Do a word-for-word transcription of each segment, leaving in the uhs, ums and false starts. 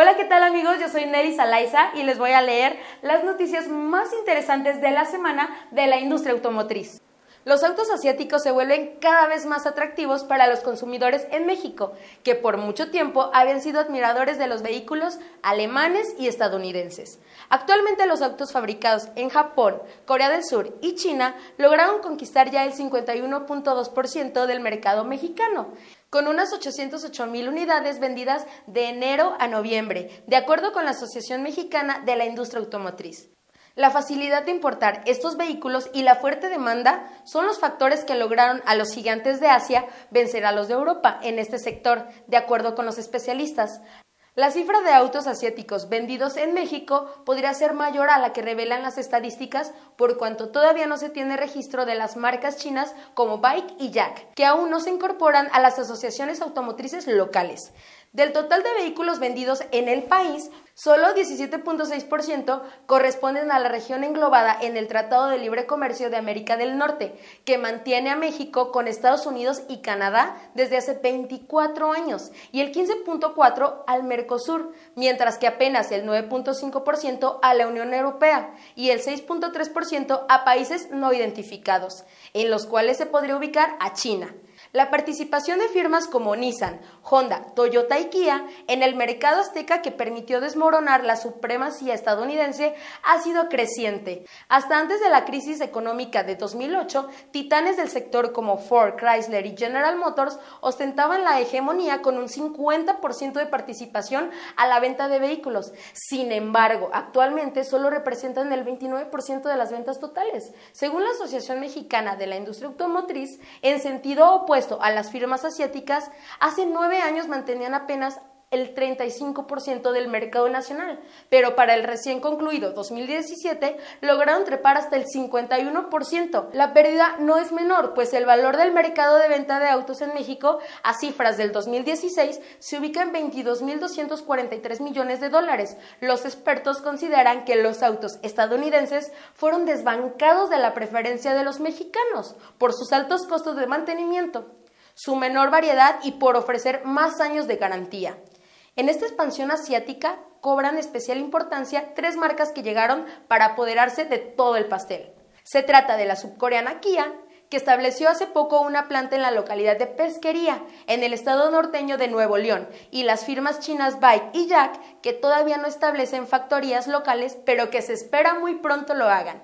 Hola, ¿qué tal amigos? Yo soy Nelly Salaiza y les voy a leer las noticias más interesantes de la semana de la industria automotriz. Los autos asiáticos se vuelven cada vez más atractivos para los consumidores en México, que por mucho tiempo habían sido admiradores de los vehículos alemanes y estadounidenses. Actualmente los autos fabricados en Japón, Corea del Sur y China lograron conquistar ya el cincuenta y uno punto dos por ciento del mercado mexicano, con unas ochocientas ocho mil unidades vendidas de enero a noviembre, de acuerdo con la Asociación Mexicana de la Industria Automotriz. La facilidad de importar estos vehículos y la fuerte demanda son los factores que lograron a los gigantes de Asia vencer a los de Europa en este sector, de acuerdo con los especialistas. La cifra de autos asiáticos vendidos en México podría ser mayor a la que revelan las estadísticas, por cuanto todavía no se tiene registro de las marcas chinas como Bike y J A C, que aún no se incorporan a las asociaciones automotrices locales. Del total de vehículos vendidos en el país, solo diecisiete punto seis por ciento corresponden a la región englobada en el Tratado de Libre Comercio de América del Norte, que mantiene a México con Estados Unidos y Canadá desde hace veinticuatro años, y el quince punto cuatro por ciento al Mercosur, mientras que apenas el nueve punto cinco por ciento a la Unión Europea y el seis punto tres por ciento a países no identificados, en los cuales se podría ubicar a China. La participación de firmas como Nissan, Honda, Toyota y Kia en el mercado azteca que permitió desmoronar la supremacía estadounidense ha sido creciente. Hasta antes de la crisis económica de dos mil ocho, titanes del sector como Ford, Chrysler y General Motors ostentaban la hegemonía con un cincuenta por ciento de participación a la venta de vehículos. Sin embargo, actualmente solo representan el veintinueve por ciento de las ventas totales. Según la Asociación Mexicana de la Industria Automotriz, en sentido opuesto a las firmas asiáticas, hace nueve años mantenían apenas el treinta y cinco por ciento del mercado nacional, pero para el recién concluido dos mil diecisiete lograron trepar hasta el cincuenta y uno por ciento. La pérdida no es menor, pues el valor del mercado de venta de autos en México a cifras del dos mil dieciséis se ubica en veintidós mil doscientos cuarenta y tres millones de dólares. Los expertos consideran que los autos estadounidenses fueron desbancados de la preferencia de los mexicanos por sus altos costos de mantenimiento, su menor variedad y por ofrecer más años de garantía. En esta expansión asiática cobran especial importancia tres marcas que llegaron para apoderarse de todo el pastel. Se trata de la subcoreana Kia, que estableció hace poco una planta en la localidad de Pesquería, en el estado norteño de Nuevo León, y las firmas chinas Bike y J A C, que todavía no establecen factorías locales, pero que se espera muy pronto lo hagan.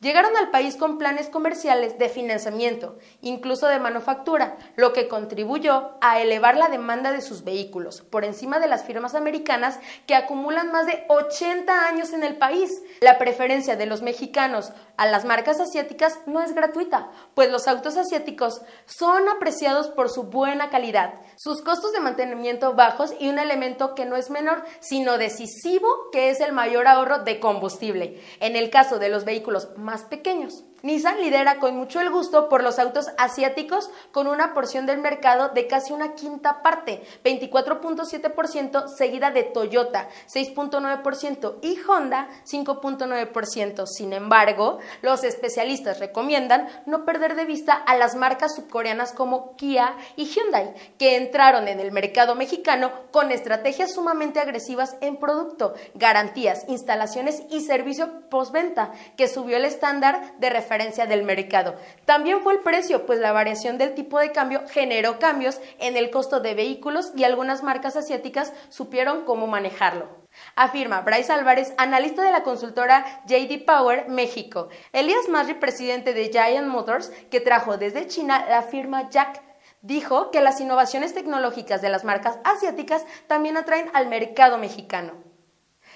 Llegaron al país con planes comerciales de financiamiento, incluso de manufactura, lo que contribuyó a elevar la demanda de sus vehículos, por encima de las firmas americanas que acumulan más de ochenta años en el país. La preferencia de los mexicanos a las marcas asiáticas no es gratuita, pues los autos asiáticos son apreciados por su buena calidad, sus costos de mantenimiento bajos y un elemento que no es menor, sino decisivo, que es el mayor ahorro de combustible. En el caso de los vehículos más más pequeños, Nissan lidera con mucho el gusto por los autos asiáticos con una porción del mercado de casi una quinta parte, veinticuatro punto siete por ciento, seguida de Toyota, seis punto nueve por ciento y Honda, cinco punto nueve por ciento. Sin embargo, los especialistas recomiendan no perder de vista a las marcas subcoreanas como Kia y Hyundai, que entraron en el mercado mexicano con estrategias sumamente agresivas en producto, garantías, instalaciones y servicio postventa, que subió el estándar de referencia del mercado. También fue el precio, pues la variación del tipo de cambio generó cambios en el costo de vehículos y algunas marcas asiáticas supieron cómo manejarlo, afirma Bryce Álvarez, analista de la consultora J D Power México. Elías Masri, presidente de Giant Motors, que trajo desde China la firma J A C, dijo que las innovaciones tecnológicas de las marcas asiáticas también atraen al mercado mexicano.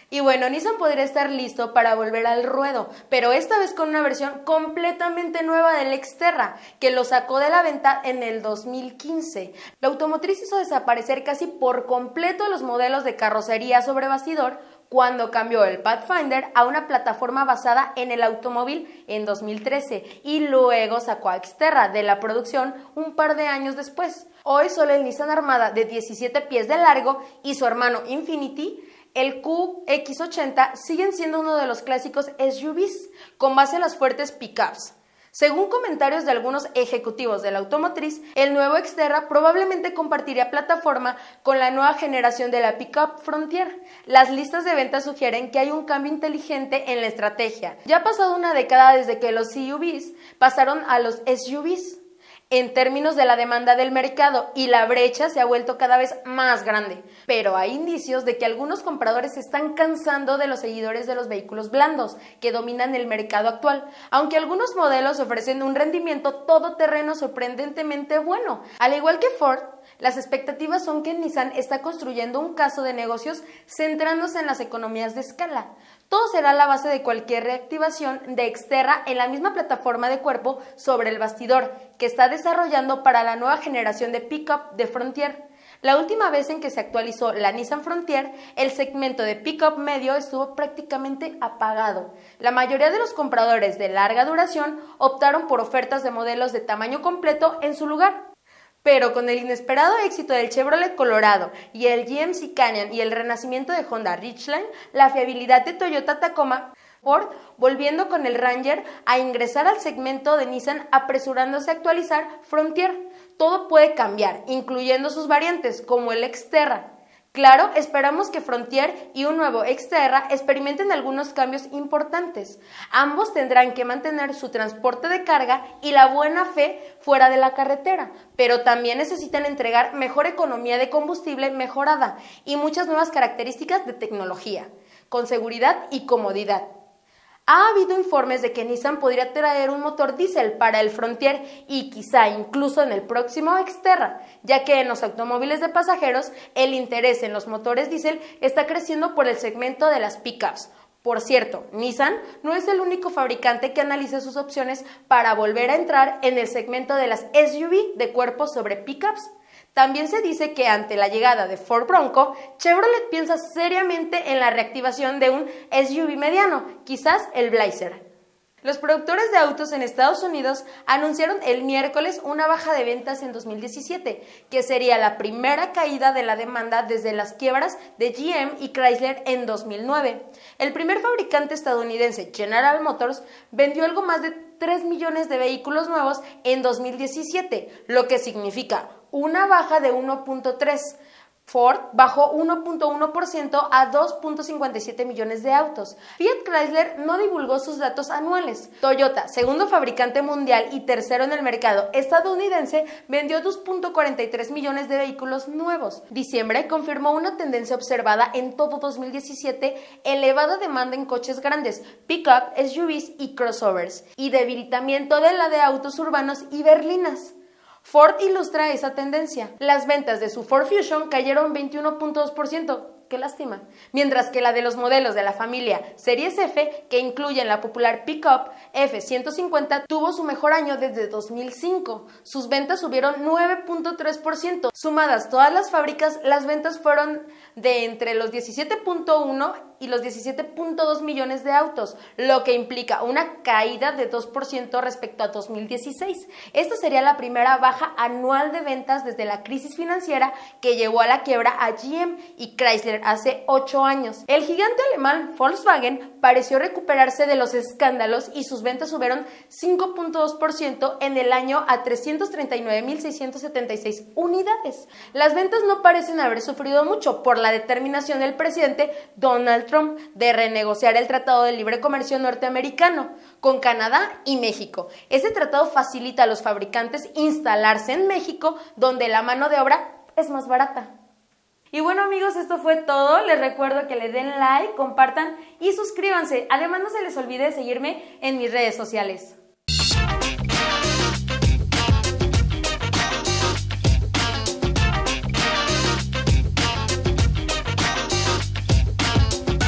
Y bueno, Nissan podría estar listo para volver al ruedo, pero esta vez con una versión completamente nueva del Xterra, que lo sacó de la venta en el dos mil quince. La automotriz hizo desaparecer casi por completo los modelos de carrocería sobre bastidor cuando cambió el Pathfinder a una plataforma basada en el automóvil en dos mil trece y luego sacó a Xterra de la producción un par de años después. Hoy solo el Nissan Armada de diecisiete pies de largo y su hermano Infinity, el Q X ochenta, siguen siendo uno de los clásicos S U Vs, con base en las fuertes pickups. Según comentarios de algunos ejecutivos de la automotriz, el nuevo Xterra probablemente compartiría plataforma con la nueva generación de la pickup Frontier. Las listas de ventas sugieren que hay un cambio inteligente en la estrategia. Ya ha pasado una década desde que los C U Vs pasaron a los S U Vs. En términos de la demanda del mercado, y la brecha se ha vuelto cada vez más grande, pero hay indicios de que algunos compradores se están cansando de los seguidores de los vehículos blandos que dominan el mercado actual. Aunque algunos modelos ofrecen un rendimiento todoterreno sorprendentemente bueno, al igual que Ford, las expectativas son que Nissan está construyendo un caso de negocios centrándose en las economías de escala. Todo será la base de cualquier reactivación de Xterra en la misma plataforma de cuerpo sobre el bastidor que está desarrollando para la nueva generación de pickup de Frontier. La última vez en que se actualizó la Nissan Frontier, el segmento de pickup medio estuvo prácticamente apagado. La mayoría de los compradores de larga duración optaron por ofertas de modelos de tamaño completo en su lugar. Pero con el inesperado éxito del Chevrolet Colorado y el G M C Canyon y el renacimiento de Honda Ridgeline, la fiabilidad de Toyota Tacoma, Ford, volviendo con el Ranger a ingresar al segmento de Nissan apresurándose a actualizar Frontier. Todo puede cambiar, incluyendo sus variantes, como el Xterra. Claro, esperamos que Frontier y un nuevo Xterra experimenten algunos cambios importantes. Ambos tendrán que mantener su transporte de carga y la buena fe fuera de la carretera, pero también necesitan entregar mejor economía de combustible mejorada y muchas nuevas características de tecnología, con seguridad y comodidad. Ha habido informes de que Nissan podría traer un motor diésel para el Frontier y quizá incluso en el próximo Xterra, ya que en los automóviles de pasajeros el interés en los motores diésel está creciendo por el segmento de las pickups. Por cierto, Nissan no es el único fabricante que analiza sus opciones para volver a entrar en el segmento de las S U V de cuerpo sobre pickups. También se dice que ante la llegada de Ford Bronco, Chevrolet piensa seriamente en la reactivación de un S U V mediano, quizás el Blazer. Los productores de autos en Estados Unidos anunciaron el miércoles una baja de ventas en dos mil diecisiete, que sería la primera caída de la demanda desde las quiebras de G M y Chrysler en dos mil nueve. El primer fabricante estadounidense, General Motors, vendió algo más de tres millones de vehículos nuevos en dos mil diecisiete, lo que significa una baja de uno punto tres. Ford bajó uno punto uno por ciento a dos punto cincuenta y siete millones de autos. Fiat Chrysler no divulgó sus datos anuales. Toyota, segundo fabricante mundial y tercero en el mercado estadounidense, vendió dos punto cuarenta y tres millones de vehículos nuevos. Diciembre confirmó una tendencia observada en todo dos mil diecisiete, elevada demanda en coches grandes, pickup, S U Vs y crossovers, y debilitamiento de la de autos urbanos y berlinas. Ford ilustra esa tendencia. Las ventas de su Ford Fusion cayeron veintiuno punto dos por ciento, qué lástima, mientras que la de los modelos de la familia Series F, que incluyen la popular pickup F ciento cincuenta, tuvo su mejor año desde dos mil cinco. Sus ventas subieron nueve punto tres por ciento. Sumadas todas las fábricas, las ventas fueron de entre los diecisiete punto uno y los diecisiete punto dos millones de autos, lo que implica una caída de dos por ciento respecto a dos mil dieciséis. Esta sería la primera baja anual de ventas desde la crisis financiera que llevó a la quiebra a G M y Chrysler hace ocho años. El gigante alemán Volkswagen pareció recuperarse de los escándalos y sus ventas subieron cinco punto dos por ciento en el año a trescientas treinta y nueve mil seiscientas setenta y seis unidades. Las ventas no parecen haber sufrido mucho por la determinación del presidente Donald Trump de renegociar el Tratado de Libre Comercio norteamericano con Canadá y México. Este tratado facilita a los fabricantes instalarse en México, donde la mano de obra es más barata. Y bueno, amigos, esto fue todo. Les recuerdo que le den like, compartan y suscríbanse. Además, no se les olvide seguirme en mis redes sociales.